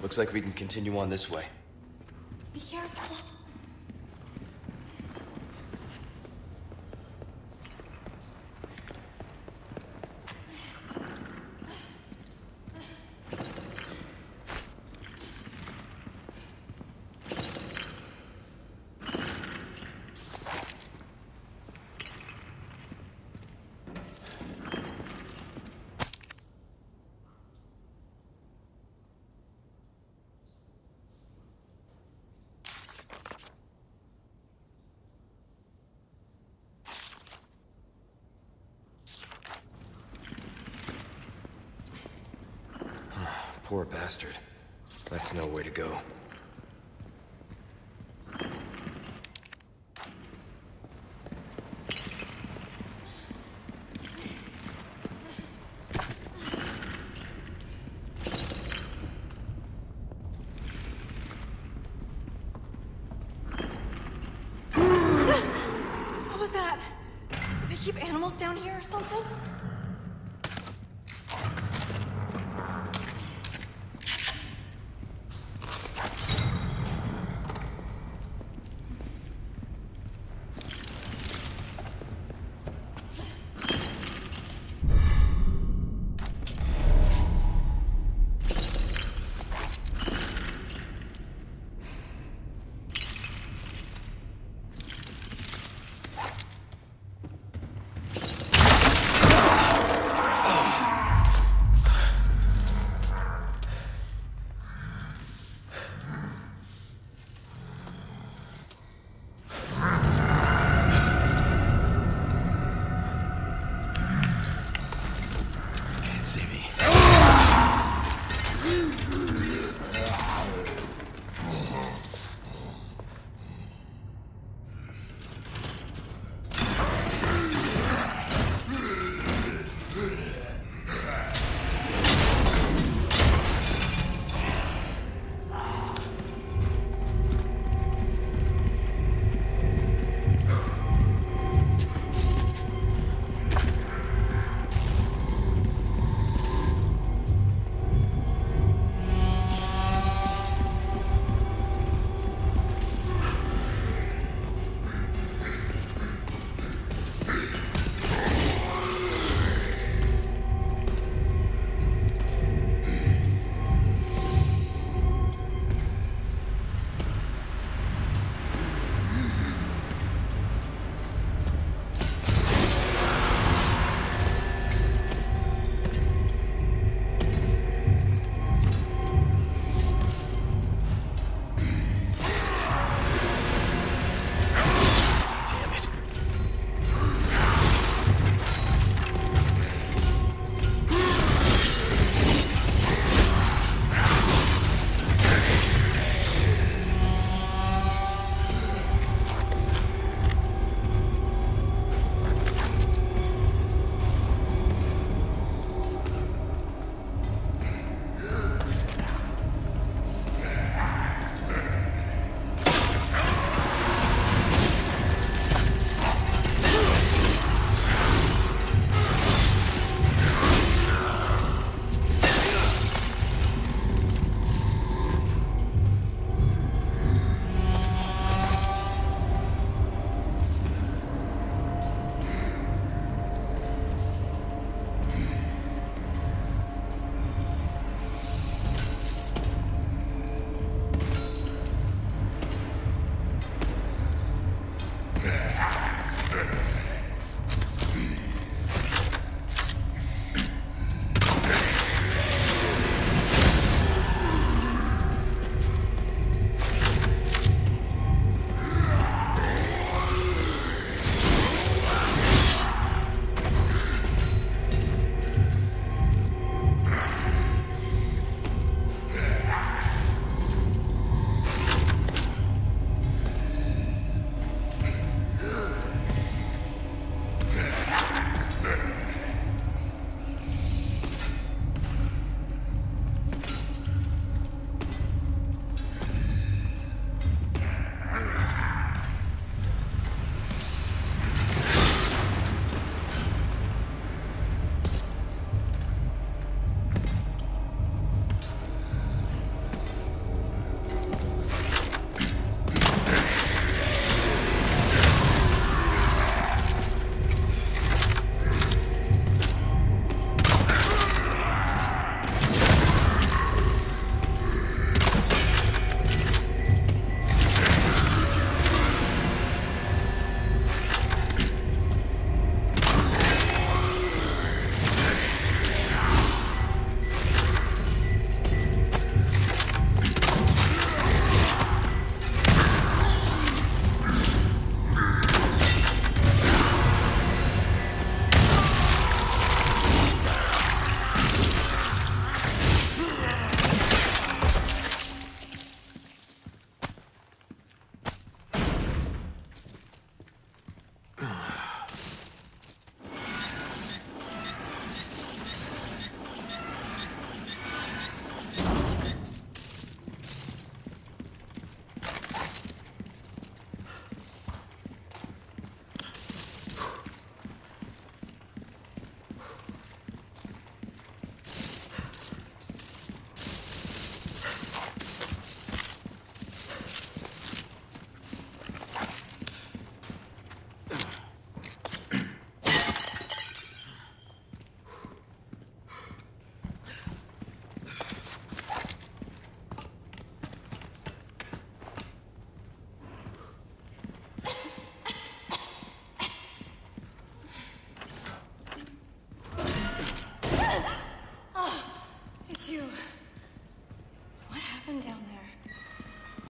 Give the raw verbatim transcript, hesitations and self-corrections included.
Looks like we can continue on this way. Be careful. Poor bastard. That's no way to go. What was that? Do they keep animals down here or something? you. What happened down there?